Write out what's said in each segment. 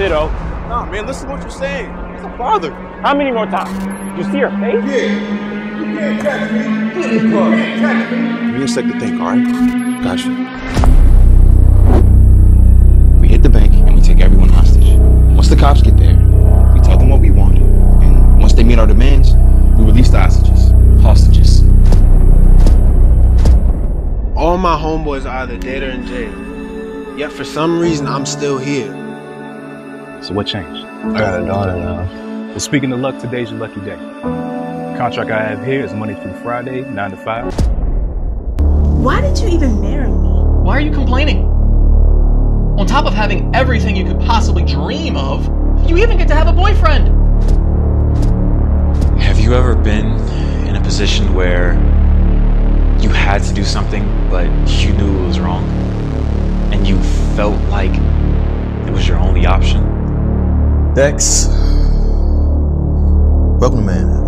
kiddo. Nah, man, listen to what you're saying. It's a father. How many more times? You see her face? Yeah. You can't touch me. You can't touch me. Give me a second to think, all right? Gotcha. We hit the bank and we take everyone hostage. Once the cops get there, we tell them what we want. And once they meet our demands, we release the hostages. Hostages. All my homeboys are either dead or in jail. Yet for some reason, I'm still here. So what changed? I got a daughter now. Well, speaking of luck, today's your lucky day. The contract I have here is Monday through Friday, 9 to 5. Why did you even marry me? Why are you complaining? On top of having everything you could possibly dream of, you even get to have a boyfriend. Have you ever been in a position where you had to do something, but you knew it was wrong, and you felt like it was your only option? Dex, welcome to Manhattan.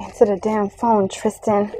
Answer the damn phone, Tristan.